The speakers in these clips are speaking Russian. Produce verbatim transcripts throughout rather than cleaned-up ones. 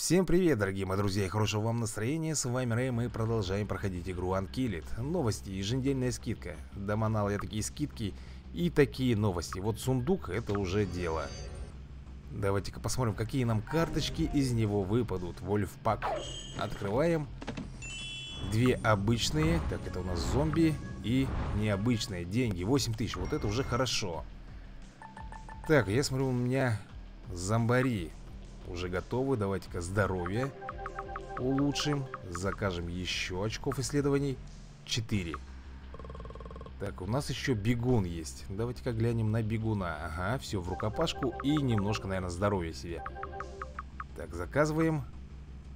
Всем привет, дорогие мои друзья, и хорошего вам настроения, с вами Рэй, мы продолжаем проходить игру Unkilled. Новости, еженедельная скидка. Доманал я такие скидки и такие новости. Вот сундук, это уже дело. Давайте-ка посмотрим, какие нам карточки из него выпадут. Вольфпак. Открываем. Две обычные, так, это у нас зомби, и необычные деньги, восемь тысяч, вот это уже хорошо. Так, я смотрю, у меня зомбари уже готовы. Давайте-ка здоровье улучшим. Закажем еще очков исследований. четыре. Так, у нас еще бегун есть. Давайте-ка глянем на бегуна. Ага, все в рукопашку и немножко, наверное, здоровья себе. Так, заказываем.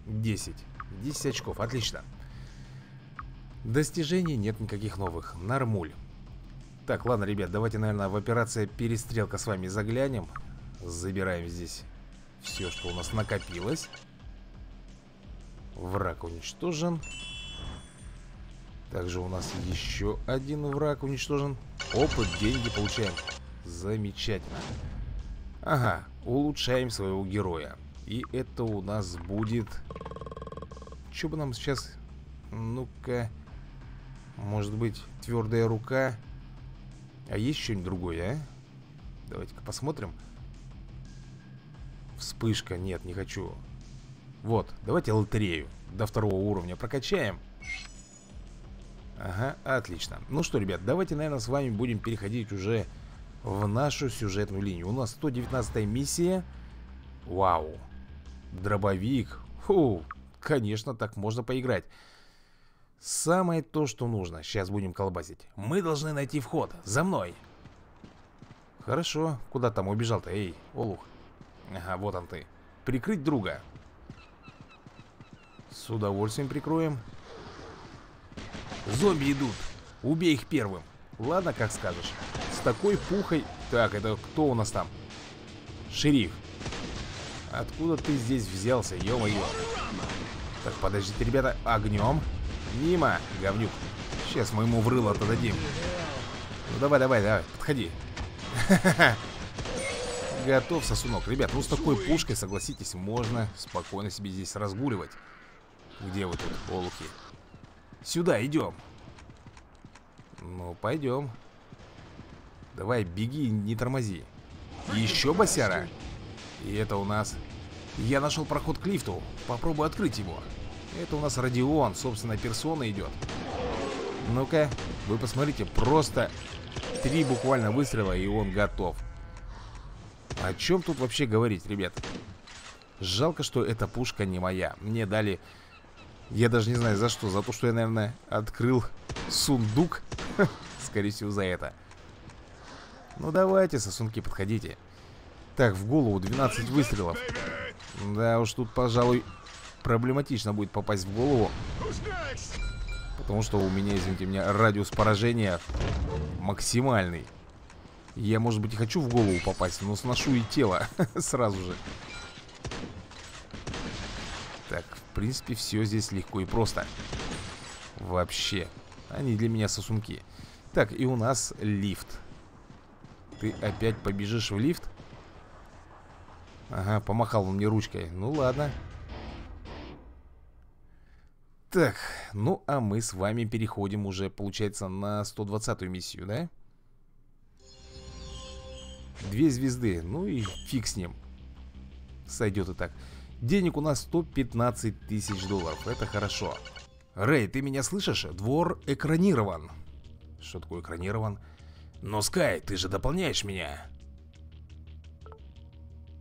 десять. десять очков, отлично. Достижений нет никаких новых. Нормуль. Так, ладно, ребят, давайте, наверное, в операция перестрелка с вами заглянем. Забираем здесь все, что у нас накопилось. Враг уничтожен. Также у нас еще один враг уничтожен. Опыт, деньги получаем. Замечательно. Ага, улучшаем своего героя. И это у нас будет... Что бы нам сейчас... Ну-ка... Может быть, твердая рука. А есть что-нибудь другое, а? Давайте-ка посмотрим. Вспышка, нет, не хочу. Вот, давайте лотерею до второго уровня прокачаем. Ага, отлично. Ну что, ребят, давайте, наверное, с вами будем переходить уже в нашу сюжетную линию. У нас сто девятнадцатая миссия. Вау. Дробовик. Фу, конечно, так можно поиграть. Самое то, что нужно. Сейчас будем колбасить. Мы должны найти вход. За мной. Хорошо. Куда там убежал-то? Эй, олух. Ага, вот он ты. Прикрыть друга. С удовольствием прикроем. Зомби идут. Убей их первым. Ладно, как скажешь. С такой пухой... Так, это кто у нас там? Шериф. Откуда ты здесь взялся, ё-моё? Так, подождите, ребята. Огнем. Мимо, говнюк. Сейчас мы ему в рыло-то дадим. Ну давай, давай, давай, подходи. Готов, сосунок. Ребят, ну с такой пушкой, согласитесь, можно спокойно себе здесь разгуливать. Где вы тут, олухи? Сюда, идем. Ну, пойдем. Давай, беги, не тормози. Еще босяра. И это у нас... Я нашел проход к лифту. Попробую открыть его. Это у нас Родион, собственно, персона идет. Ну-ка, вы посмотрите, просто три буквально выстрела, и он готов. О чем тут вообще говорить, ребят? Жалко, что эта пушка не моя. Мне дали, я даже не знаю за что, за то, что я, наверное, открыл сундук. Скорее всего, за это. Ну давайте, сосунки, подходите. Так, в голову двенадцать выстрелов. Да уж тут, пожалуй... Проблематично будет попасть в голову. Потому что у меня, извините меня, радиус поражения максимальный. Я, может быть, и хочу в голову попасть, но сношу и тело сразу же. Так, в принципе, все здесь легко и просто. Вообще, они для меня сосунки. Так, и у нас лифт. Ты опять побежишь в лифт? Ага, помахал он мне ручкой. Ну ладно. Так, ну а мы с вами переходим уже, получается, на сто двадцатую миссию, да? Две звезды, ну и фиг с ним. Сойдет и так. Денег у нас сто пятнадцать тысяч долларов, это хорошо. Рэй, ты меня слышишь? Двор экранирован. Что такое экранирован? Но, Скай, ты же дополняешь меня.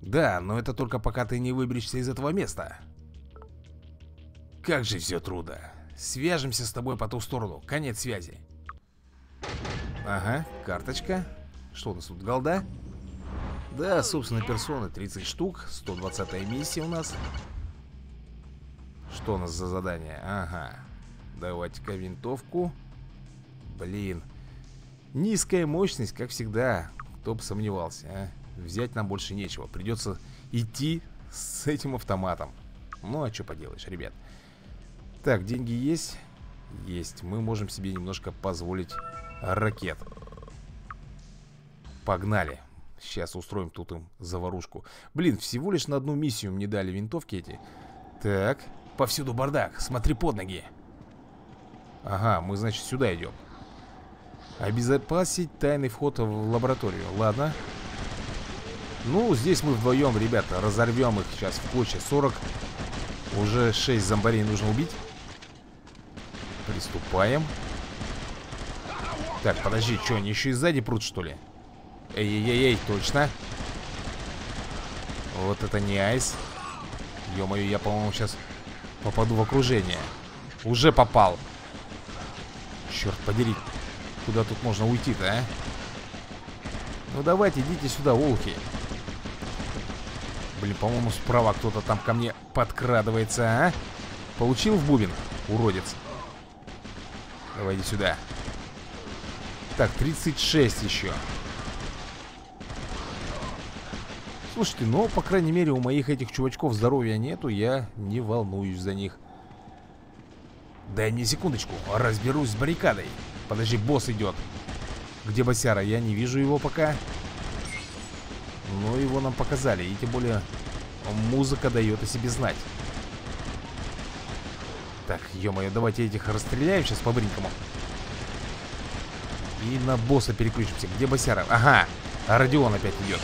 Да, но это только пока ты не выберешься из этого места. Как же все трудно. Свяжемся с тобой по ту сторону. Конец связи. Ага, карточка. Что у нас тут, голда? Да, собственно, персоны тридцать штук. сто двадцатая миссия у нас. Что у нас за задание? Ага. Давайте-ка винтовку. Блин. Низкая мощность, как всегда. Кто бы сомневался, а? Взять нам больше нечего. Придется идти с этим автоматом. Ну, а что поделаешь, ребят. Так, деньги есть? Есть. Мы можем себе немножко позволить ракет. Погнали. Сейчас устроим тут им заварушку. Блин, всего лишь на одну миссию мне дали винтовки эти. Так. Повсюду бардак. Смотри под ноги. Ага, мы, значит, сюда идем. Обезопасить тайный вход в лабораторию. Ладно. Ну, здесь мы вдвоем, ребята, разорвем их сейчас в клочья. сорок. Уже шесть зомбарей нужно убить. Приступаем. Так, подожди, что, они еще и сзади прут, что ли? Эй-эй-эй, точно. Вот это не айс. Ё-моё, я, по-моему, сейчас попаду в окружение. Уже попал. Черт подери, куда тут можно уйти-то, а? Ну давайте, идите сюда, волки. Блин, по-моему, справа кто-то там ко мне подкрадывается, а? Получил в бубен, уродец. Давай иди сюда. Так, тридцать шесть еще. Слушайте, ну, по крайней мере, у моих этих чувачков здоровья нету. Я не волнуюсь за них. Дай мне секундочку, разберусь с баррикадой. Подожди, босс идет. Где босяра? Я не вижу его пока. Но его нам показали. И тем более музыка дает о себе знать. Так, ё-моё, давайте этих расстреляю сейчас по-бринкому. И на босса переключимся. Где босяра? Ага, Родион опять идет.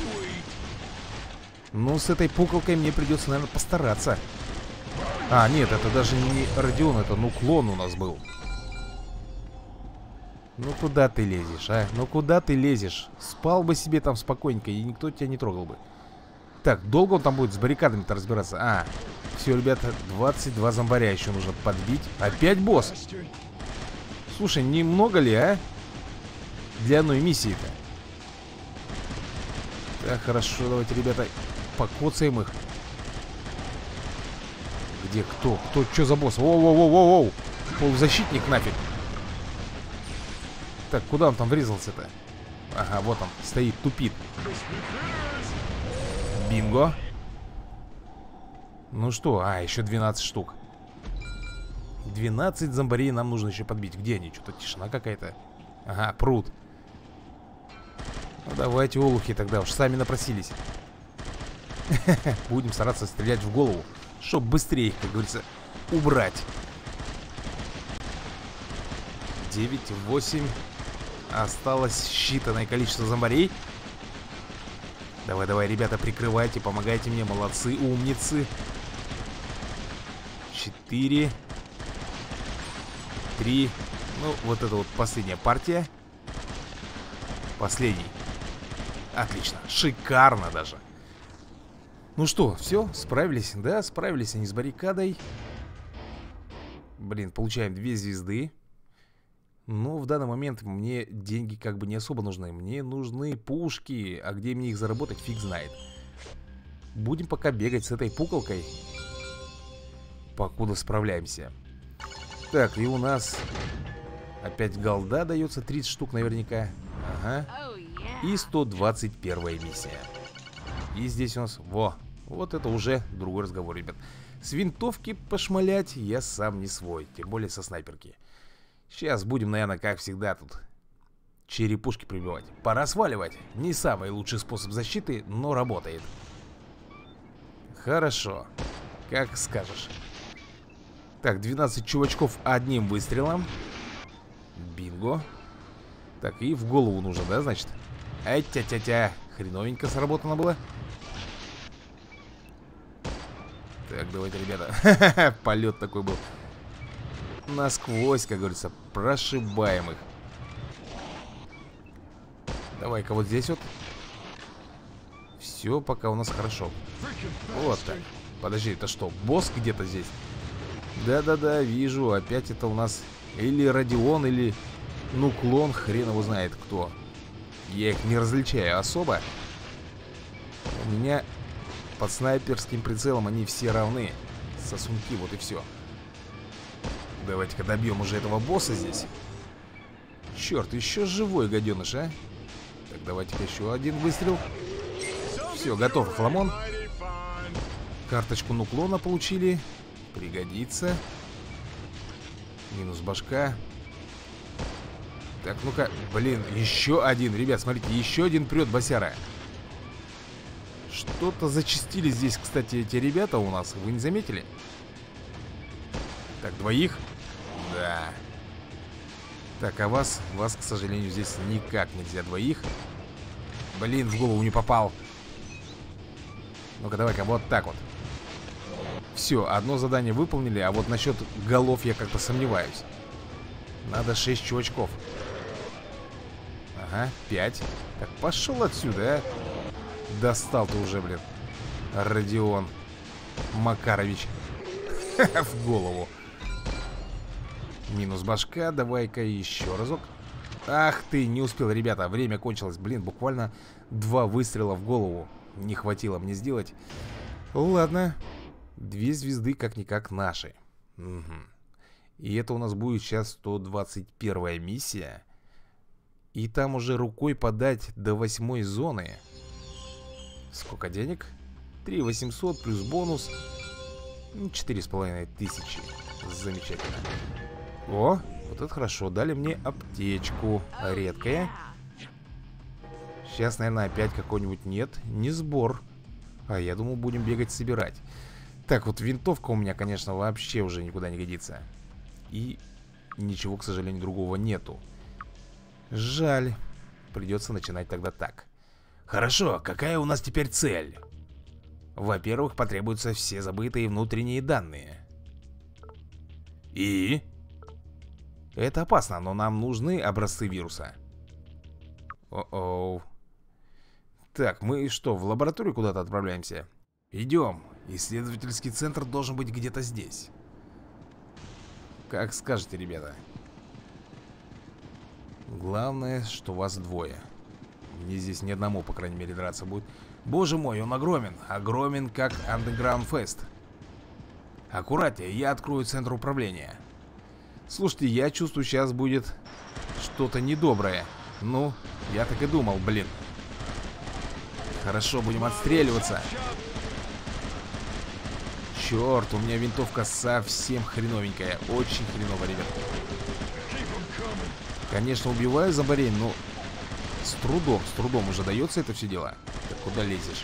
Ну, с этой пукалкой мне придется, наверное, постараться. А, нет, это даже не Родион, это Нуклон у нас был. Ну куда ты лезешь, а? Ну куда ты лезешь? Спал бы себе там спокойненько, и никто тебя не трогал бы. Так, долго он там будет с баррикадами-то разбираться? А, все, ребята, двадцать два зомбаря еще нужно подбить. Опять босс. Слушай, немного ли, а? Для одной миссии-то. Так, хорошо, давайте, ребята, покоцаем их. Где кто? Кто? Что за босс? Воу-воу-воу-воу-воу! Полузащитник нафиг. Так, куда он там врезался-то? Ага, вот он, стоит, тупит. Бинго. Ну что, а, еще двенадцать штук. двенадцать зомбарей нам нужно еще подбить. Где они? Что-то тишина какая-то. Ага, пруд. Ну, давайте, олухи, тогда уж сами напросились. Будем стараться стрелять в голову, чтоб быстрее их, как говорится, убрать. девять, восемь. Осталось считанное количество зомбарей. Давай, давай, ребята, прикрывайте, помогайте мне. Молодцы, умницы. четыре, три. Ну, вот это вот последняя партия. Последний. Отлично, шикарно даже. Ну что, все, справились? Да, справились они с баррикадой. Блин, получаем две звезды. Но в данный момент мне деньги как бы не особо нужны. Мне нужны пушки. А где мне их заработать, фиг знает. Будем пока бегать с этой пуколкой, покуда справляемся. Так, и у нас опять голда дается. тридцать штук наверняка. Ага. И сто двадцать первая миссия. И здесь у нас... Во! Вот это уже другой разговор, ребят. С винтовки пошмалять я сам не свой. Тем более со снайперки. Сейчас будем, наверное, как всегда тут черепушки прибивать. Пора сваливать. Не самый лучший способ защиты, но работает. Хорошо. Как скажешь. Так, двенадцать чувачков одним выстрелом. Бинго. Так, и в голову нужно, да, значит? Ай-тя-тя-тя. Хреновенько сработано было. Так, давайте, ребята. Полет такой был. Насквозь, как говорится, прошибаемых. Давай-ка вот здесь вот. Все пока у нас хорошо. Вот так. Подожди, это что, босс где-то здесь? Да-да-да, вижу. Опять это у нас или Родион, или Нуклон, хрен его знает кто. Я их не различаю особо. У меня под снайперским прицелом они все равны. Сосунки, вот и все. Давайте-ка добьем уже этого босса здесь. Черт, еще живой гаденыш, а? Так, давайте-ка еще один выстрел. Все, готов, фламон. Карточку Нуклона получили. Пригодится. Минус башка. Так, ну-ка, блин, еще один. Ребят, смотрите, еще один прет босяра. Что-то зачистили здесь, кстати, эти ребята у нас. Вы не заметили? Так, двоих? Да. Так, а вас? Вас, к сожалению, здесь никак нельзя двоих. Блин, в голову не попал. Ну-ка, давай-ка, вот так вот. Все, одно задание выполнили, а вот насчет голов я как-то сомневаюсь. Надо шесть чувачков. Ага, пять. Так, пошел отсюда, а. Достал ты уже, блин. Родион Макарович. В голову. Минус башка, давай-ка еще разок. Ах ты, не успел, ребята, время кончилось. Блин, буквально два выстрела в голову не хватило мне сделать. Ладно. Две звезды как-никак наши. Угу. И это у нас будет сейчас сто двадцать первая миссия. И там уже рукой подать до восьмой зоны. Сколько денег? три тысячи восемьсот плюс бонус. четыре с половиной тысячи. Замечательно. О, вот это хорошо. Дали мне аптечку. Редкая. Сейчас, наверное, опять какой-нибудь нет. Не сбор. А я думал, будем бегать собирать. Так, вот винтовка у меня, конечно, вообще уже никуда не годится. И ничего, к сожалению, другого нету. Жаль. Придется начинать тогда так. Хорошо, какая у нас теперь цель? Во-первых, потребуются все забытые внутренние данные. И? Это опасно, но нам нужны образцы вируса. О-оу. Так, мы что, в лабораторию куда-то отправляемся? Идем. Исследовательский центр должен быть где-то здесь. Как скажете, ребята. Главное, что вас двое. Мне здесь ни одному, по крайней мере, драться будет. Боже мой, он огромен. Огромен, как Underground Fest. Аккуратнее, я открою центр управления. Слушайте, я чувствую, сейчас будет что-то недоброе. Ну, я так и думал, блин. Хорошо, будем отстреливаться. Черт, у меня винтовка совсем хреновенькая. Очень хреново, ребят. Конечно, убиваю зомбарей, но... С трудом, с трудом уже дается это все дело. Ты куда лезешь?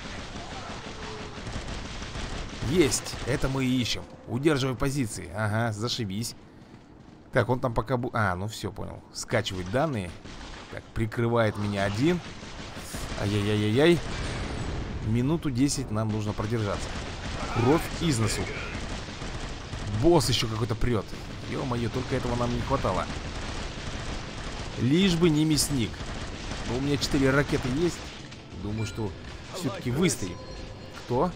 Есть, это мы и ищем. Удерживай позиции. Ага, зашибись. Так, он там пока... Бу... А, ну все, понял. Скачивает данные. Так, прикрывает меня один. Ай-яй-яй-яй-яй. Минуту десять нам нужно продержаться. Кровь из носу. Босс еще какой-то прет. Ё-моё, только этого нам не хватало. Лишь бы не мясник. У меня четыре ракеты есть. Думаю, что все-таки выстоим. Кто?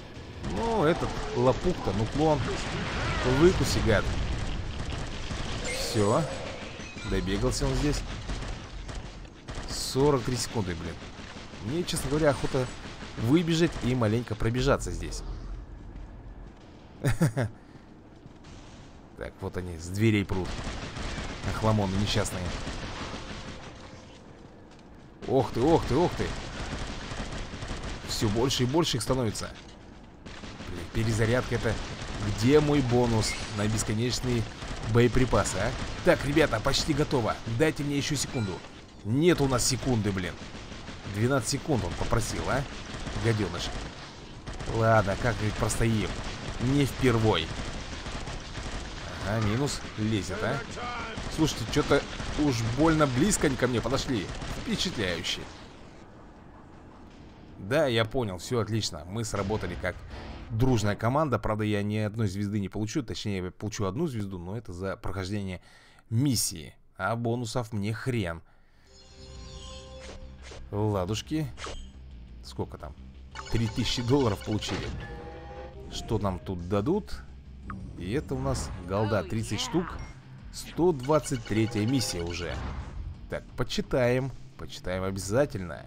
Ну, этот лопух-то, нуклон. Выкуси, гад. Все. Добегался он здесь. сорок три секунды, блин. Мне, честно говоря, охота выбежать и маленько пробежаться здесь. Так, вот они, с дверей прут. Охламоны несчастные. Ох ты, ох ты, ох ты. Все больше и больше их становится. Блин, перезарядка это... Где мой бонус на бесконечные боеприпасы, а? Так, ребята, почти готово. Дайте мне еще секунду. Нет у нас секунды, блин. двенадцать секунд он попросил, а? Гаденыш. Ладно, как-нибудь простоим. Не впервой. Ага, минус лезет, а? Слушайте, что-то уж больно близко они ко мне подошли. Впечатляюще. Да, я понял, все отлично. Мы сработали как дружная команда. Правда, я ни одной звезды не получу. Точнее, я получу одну звезду, но это за прохождение миссии. А бонусов мне хрен. Ладушки. Сколько там? три тысячи долларов получили. Что нам тут дадут? И это у нас голда тридцать штук. сто двадцать третья миссия уже. Так, почитаем. Почитаем обязательно.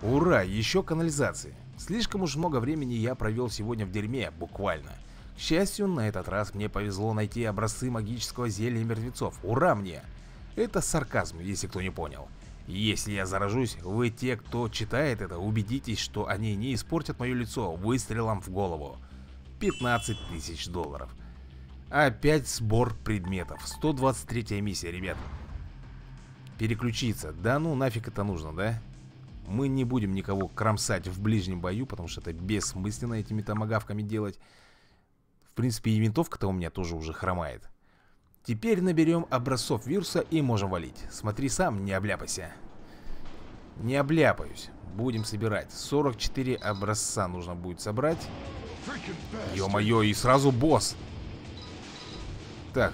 Ура, еще канализации. Слишком уж много времени я провел сегодня в дерьме, буквально. К счастью, на этот раз мне повезло найти образцы магического зелья мертвецов. Ура мне! Это сарказм, если кто не понял. Если я заражусь, вы те, кто читает это, убедитесь, что они не испортят мое лицо выстрелом в голову. пятнадцать тысяч долларов. Опять сбор предметов. сто двадцать третья миссия, ребят. Переключиться. Да ну нафиг это нужно, да? Мы не будем никого кромсать в ближнем бою, потому что это бессмысленно этими томагавками делать. принципе, и винтовка-то у меня тоже уже хромает. Теперь наберем образцов вируса и можем валить. Смотри сам, не обляпайся. Не обляпаюсь. Будем собирать. сорок четыре образца нужно будет собрать. Ё-моё, и сразу босс. Так,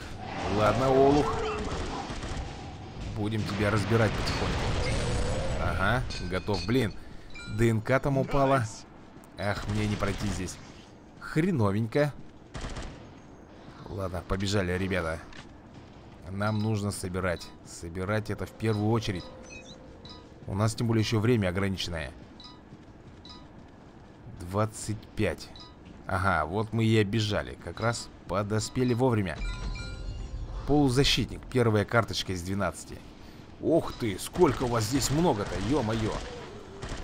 ладно, олух. Будем тебя разбирать потихоньку. Ага, готов. Блин, ДНК там упала. Ах, мне не пройти здесь. Хреновенько. Ладно, побежали, ребята. Нам нужно собирать. Собирать это в первую очередь. У нас тем более еще время ограниченное. двадцать пять. Ага, вот мы и обежали. Как раз подоспели вовремя. Полузащитник. Первая карточка из двенадцати. Ох ты, сколько у вас здесь много-то, ё-моё.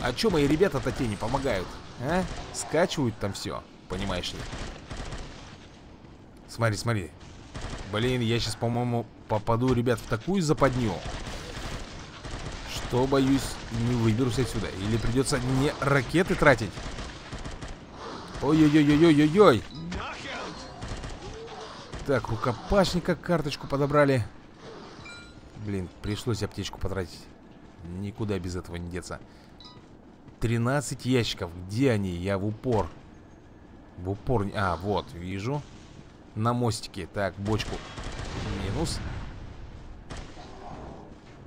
А чё мои ребята-то те не помогают? А? Скачивают там все, понимаешь ли? Смотри, смотри. Блин, я сейчас, по-моему, попаду, ребят, в такую западню, что, боюсь, не выберусь отсюда. Или придется мне ракеты тратить. Ой-ой-ой-ой-ой-ой-ой. Так, рукопашника карточку подобрали. Блин, пришлось аптечку потратить. Никуда без этого не деться. тринадцать ящиков. Где они? Я в упор. В упор... А, вот, вижу. На мостике. Так, бочку. Минус.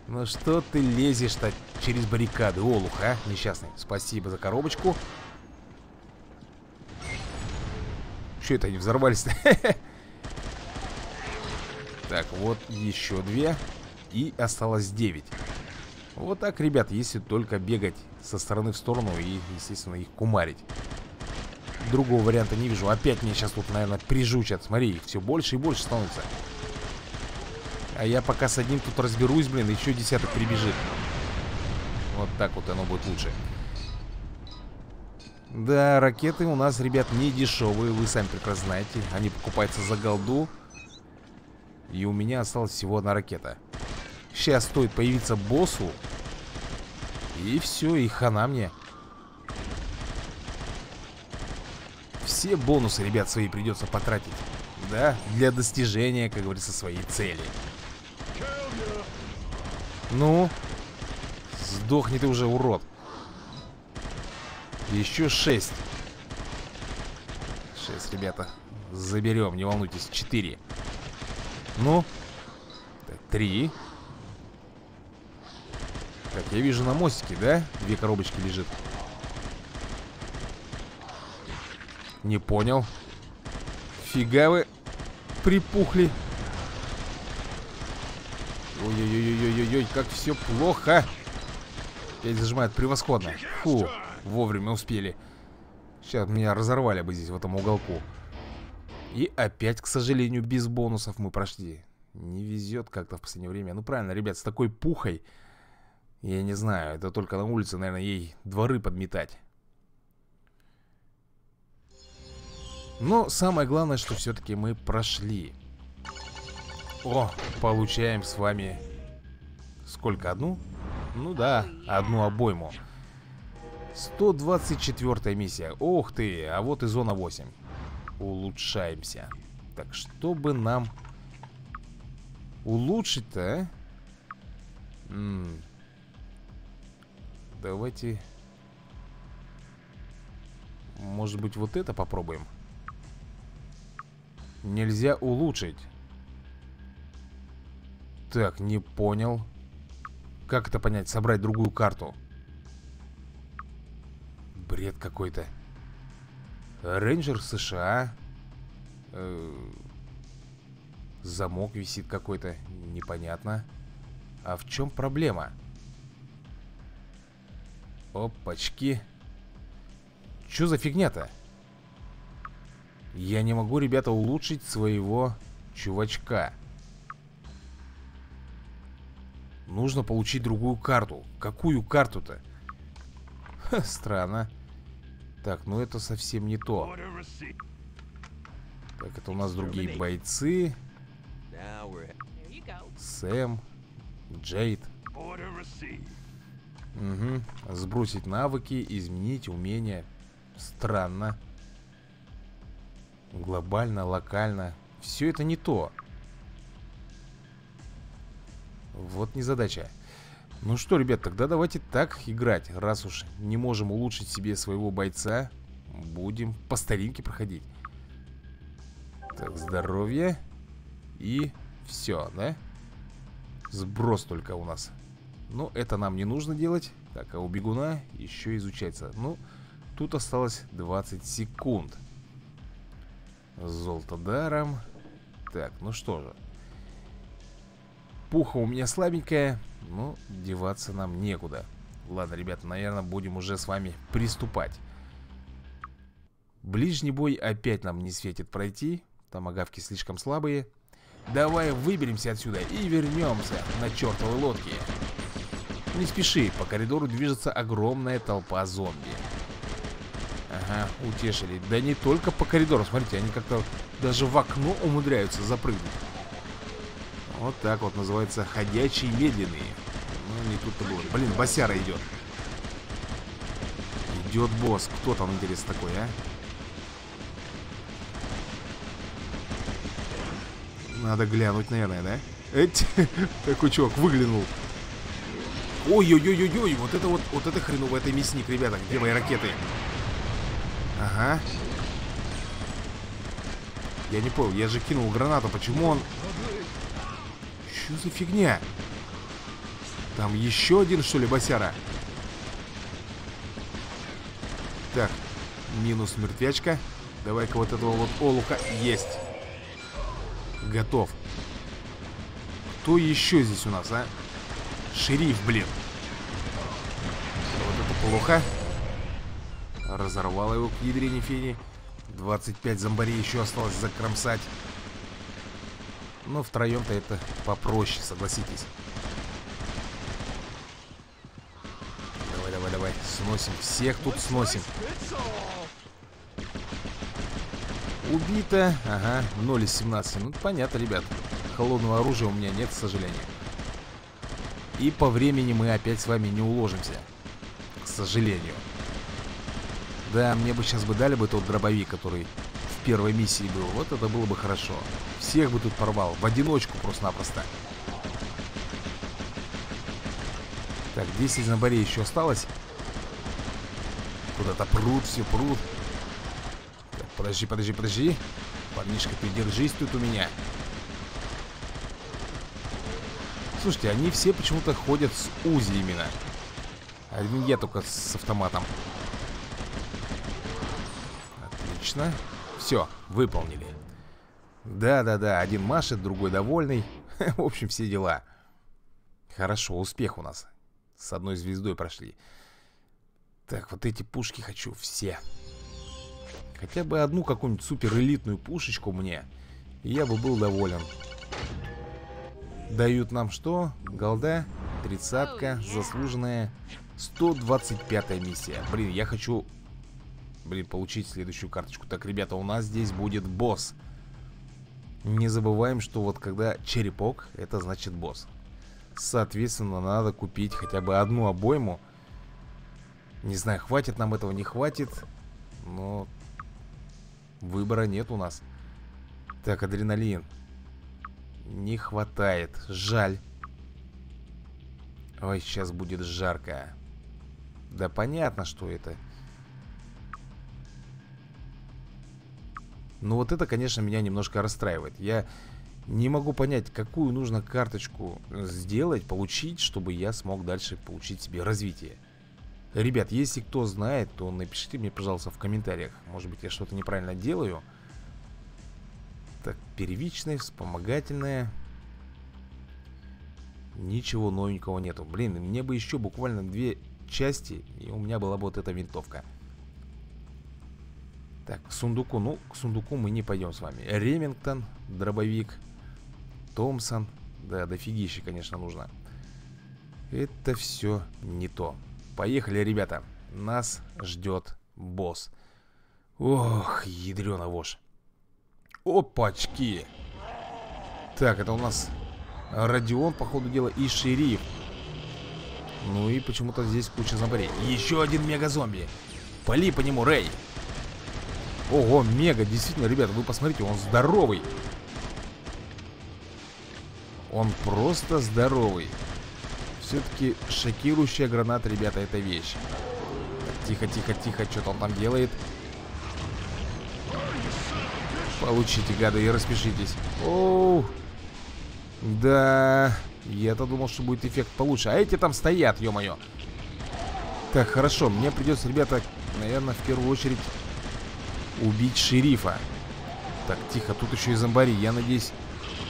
Ну что ты лезешь-то через баррикады, олух, а? Несчастный. Спасибо за коробочку. Че это они взорвались-то? Так, вот еще две. И осталось девять. Вот так, ребят, если только бегать со стороны в сторону и, естественно, их кумарить. Другого варианта не вижу. Опять меня сейчас тут, наверное, прижучат. Смотри, их все больше и больше становится. А я пока с одним тут разберусь, блин, еще десяток прибежит. Вот так вот оно будет лучше. Да, ракеты у нас, ребят, не дешевые. Вы сами прекрасно знаете. Они покупаются за голду. И у меня осталась всего одна ракета. Сейчас стоит появиться боссу. И все, и хана мне. Все бонусы, ребят, свои придется потратить. Да, для достижения, как говорится, своей цели. Ну, сдохни ты уже, урод. Еще шесть. Шесть, ребята. Заберем, не волнуйтесь, четыре. Ну, так, три. Так, я вижу на мостике, да? Две коробочки лежит. Не понял. Фига вы припухли. Ой-ой-ой-ой-ой-ой, как все плохо. Опять зажимают, превосходно. Фу, вовремя успели. Сейчас меня разорвали бы здесь, в этом уголку. И опять, к сожалению, без бонусов мы прошли. Не везет как-то в последнее время. Ну правильно, ребят, с такой пухой, я не знаю, это только на улице, наверное, ей дворы подметать. Но самое главное, что все-таки мы прошли. О, получаем с вами... Сколько? Одну? Ну да, одну обойму. сто двадцать четвёртая миссия. Ох ты, а вот и зона восемь. Улучшаемся. Так, что бы нам улучшить-то, а? М-м. Давайте... Может быть, вот это попробуем? Нельзя улучшить. Так, не понял. Как это понять? Собрать другую карту. Бред какой-то. Рейнджер США. Э-э- замок висит какой-то. Непонятно. А в чем проблема? Опачки. Че за фигня-то? Я не могу, ребята, улучшить своего чувачка. Нужно получить другую карту. Какую карту-то? Странно. Так, ну это совсем не то. Так, это у нас другие бойцы. Сэм, Джейд. Угу. Сбросить навыки, изменить умения. Странно. Глобально, локально. Все это не то. Вот незадача. Ну что, ребят, тогда давайте так играть. Раз уж не можем улучшить себе своего бойца, будем по старинке проходить. Так, здоровье. И все, да? Сброс только у нас. Ну, это нам не нужно делать. Так, а у бегуна еще изучается. Ну, тут осталось двадцать секунд. Золото даром. Так, ну что же. Пуха у меня слабенькая. Ну, деваться нам некуда. Ладно, ребята, наверное, будем уже с вами приступать. Ближний бой опять нам не светит пройти. Там агавки слишком слабые. Давай выберемся отсюда и вернемся на чертовой лодке. Не спеши, по коридору движется огромная толпа зомби. Ага, утешили. Да не только по коридору, смотрите, они как-то даже в окно умудряются запрыгнуть. Вот так вот называется ходячие медленные. Ну, не тут-то было. Блин, босяра идет. Идет босс. Кто там, интересно, такой, а? Надо глянуть, наверное, да? Эть, такой чувак выглянул. Ой-ой-ой-ой-ой, вот это вот, вот это хреново, это мясник, ребята. Где мои ракеты? Ага. Я не понял, я же кинул гранату, почему он... Что за фигня? Там еще один, что ли, босяра? Так, минус мертвячка. Давай-ка вот этого вот олуха. Есть. Готов. Кто еще здесь у нас, а? Шериф, блин. Вот это плохо. Разорвала его к ядрене фени. двадцать пять зомбарей еще осталось закромсать. Но втроем-то это попроще, согласитесь. Давай, давай, давай. Сносим. Всех тут сносим. Убито. Ага, ноль из семнадцати. Ну, понятно, ребят. Холодного оружия у меня нет, к сожалению. И по времени мы опять с вами не уложимся, к сожалению. Да, мне бы сейчас бы дали бы тот дробовик, который в первой миссии был. Вот это было бы хорошо. Всех бы тут порвал. В одиночку просто-напросто. Так, десять зомбарей еще осталось. Куда-то прут, все прут. Так, подожди, подожди, подожди. Парнишка, придержись тут у меня. Слушайте, они все почему-то ходят с УЗИ именно. Один я только с автоматом. Отлично. Все, выполнили. Да-да-да, один машет, другой довольный. В общем, все дела. Хорошо, успех у нас. С одной звездой прошли. Так, вот эти пушки хочу все. Хотя бы одну какую-нибудь суперэлитную пушечку мне. Я бы был доволен. Дают нам что? Голда, тридцатка, заслуженная, сто двадцать пятая миссия. Блин, я хочу, блин, получить следующую карточку. Так, ребята, у нас здесь будет босс. Не забываем, что вот когда черепок, это значит босс. Соответственно, надо купить хотя бы одну обойму. Не знаю, хватит нам этого, не хватит. Но выбора нет у нас. Так, адреналин. Не хватает, жаль. Ой, сейчас будет жарко. Да понятно, что это. Но вот это, конечно, меня немножко расстраивает. Я не могу понять, какую нужно карточку сделать, получить, чтобы я смог дальше получить себе развитие. Ребят, если кто знает, то напишите мне, пожалуйста, в комментариях. Может быть, я что-то неправильно делаю. Так, первичная, вспомогательная. Ничего новенького нету. Блин, мне бы еще буквально две части, и у меня была бы вот эта винтовка. Так, к сундуку. Ну, к сундуку мы не пойдем с вами. Ремингтон, дробовик, Томпсон. Да, дофигище, конечно, нужно. Это все не то. Поехали, ребята. Нас ждет босс. Ох, ядрена вошь. Опачки. Так, это у нас Родион, по ходу дела, и шериф. Ну и почему-то здесь куча зомбарей. Еще один мега-зомби. Пали по нему, Рэй. Ого, мега, действительно, ребята, вы посмотрите, он здоровый. Он просто здоровый. Все-таки шокирующая граната, ребята, это вещь. Тихо, тихо, тихо, что-то он там делает. Получите, гады, и распишитесь. Оу. Да. Я-то думал, что будет эффект получше. А эти там стоят, ё-моё. Так, хорошо, мне придется, ребята, наверное, в первую очередь убить шерифа. Так, тихо, тут еще и зомбари. Я надеюсь,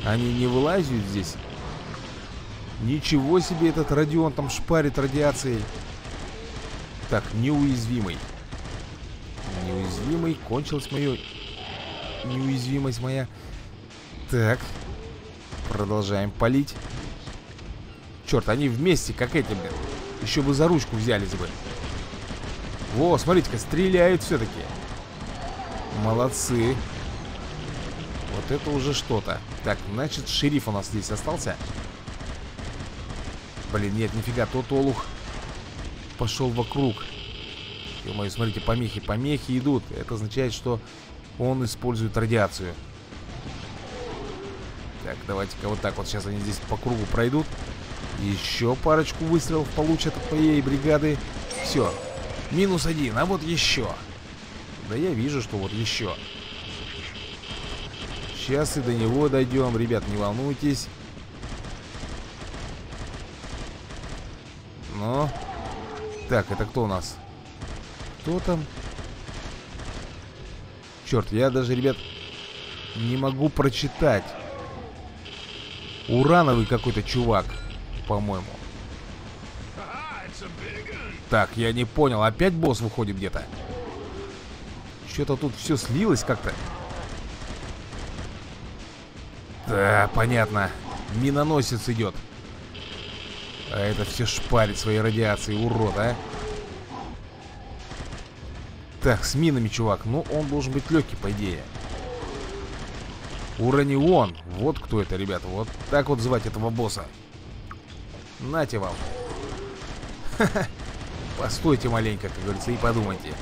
они не вылазят здесь. Ничего себе, этот Родион там шпарит радиацией. Так, неуязвимый. Неуязвимый, кончилась моё... неуязвимость моя. Так, продолжаем палить. Черт, они вместе, как эти, блин. Еще бы за ручку взялись бы. Во, смотрите-ка, стреляют все-таки. Молодцы. Вот это уже что-то. Так, значит, шериф у нас здесь остался. Блин, нет, нифига, тот олух пошел вокруг. Ё-моё, смотрите, помехи, помехи идут. Это означает, что он использует радиацию. Так, давайте-ка вот так вот. Сейчас они здесь по кругу пройдут. Еще парочку выстрелов получат от моей бригады. Все. Минус один. А вот еще. Да я вижу, что вот еще. Сейчас и до него дойдем. Ребят, не волнуйтесь. Но. Так, это кто у нас? Кто там? Черт, я даже, ребят, не могу прочитать. Урановый какой-то чувак, по-моему. Так, я не понял. Опять босс выходит где-то? Что-то тут все слилось как-то. Да, понятно. Миноносец идет. А это все шпарит своей радиации, урод, а. Так, с минами, чувак. Ну, он должен быть легкий, по идее. Уранион. Вот кто это, ребята. Вот так вот звать этого босса. Нате вам. Ха-ха. Постойте маленько, как говорится, и подумайте.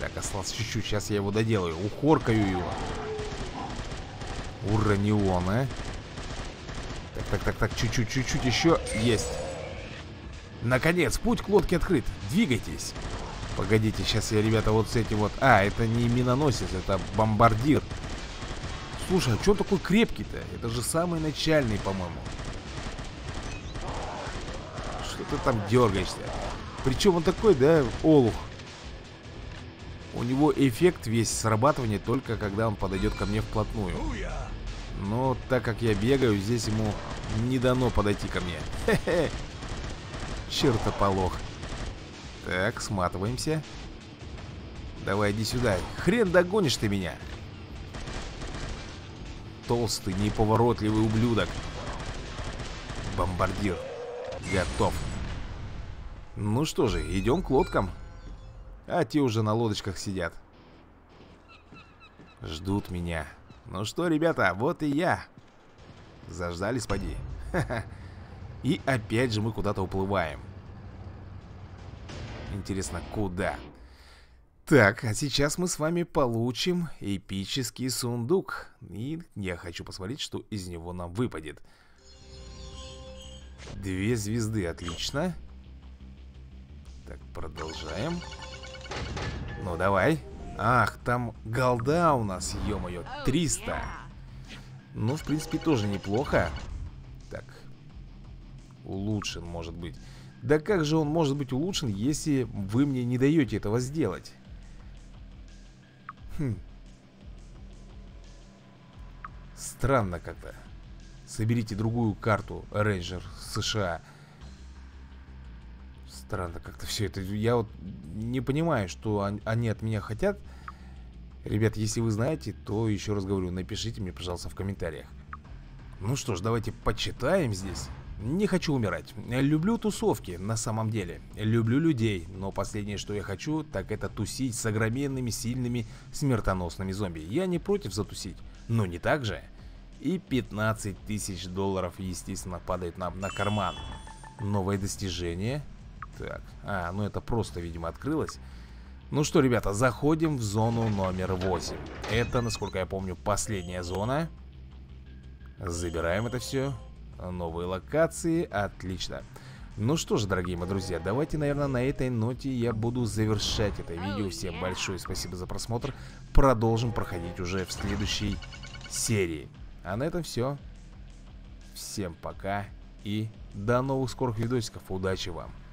Так, осталось чуть-чуть. Сейчас я его доделаю. Ухоркаю его. Уранион, а. Так, так, так, так. Чуть-чуть, чуть-чуть еще. Есть. Наконец, путь к лодке открыт. Двигайтесь. Погодите, сейчас я, ребята, вот с этим вот... А, это не миноносец, это бомбардир. Слушай, а что он такой крепкий-то? Это же самый начальный, по-моему. Что ты там дергаешься? Причем он такой, да, олух. У него эффект весь срабатывания только когда он подойдет ко мне вплотную. Но так как я бегаю, здесь ему не дано подойти ко мне. Хе-хе. Чертополох. Так, сматываемся. Давай, иди сюда. Хрен догонишь ты меня. Толстый, неповоротливый ублюдок. Бомбардир. Готов. Ну что же, идем к лодкам. А те уже на лодочках сидят. Ждут меня. Ну что, ребята, вот и я. Заждались, поди. Ха-ха. И опять же мы куда-то уплываем. Интересно, куда? Так, а сейчас мы с вами получим эпический сундук. И я хочу посмотреть, что из него нам выпадет. Две звезды, отлично. Так, продолжаем. Ну, давай. Ах, там голда у нас, ё-моё, триста. Ну, в принципе, тоже неплохо. Так, улучшен, может быть. Да как же он может быть улучшен, если вы мне не даете этого сделать? Хм. Странно как-то. Соберите другую карту, Рейнджер США. Странно как-то все это. Я вот не понимаю, что они от меня хотят. Ребят, если вы знаете, то еще раз говорю, напишите мне, пожалуйста, в комментариях. Ну что ж, давайте почитаем здесь. Не хочу умирать. Люблю тусовки, на самом деле. Люблю людей, но последнее, что я хочу, так это тусить с огроменными, сильными, смертоносными зомби. Я не против затусить, но не так же. И пятнадцать тысяч долларов, естественно, падает нам на карман. Новое достижение. Так, а, ну это просто, видимо, открылось. Ну что, ребята, заходим в зону номер восемь. Это, насколько я помню, последняя зона. Забираем это все. Новые локации. Отлично. Ну что же, дорогие мои друзья, давайте, наверное, на этой ноте я буду завершать это видео. Всем большое спасибо за просмотр. Продолжим проходить уже в следующей серии. А на этом все. Всем пока и до новых скорых видосиков. Удачи вам.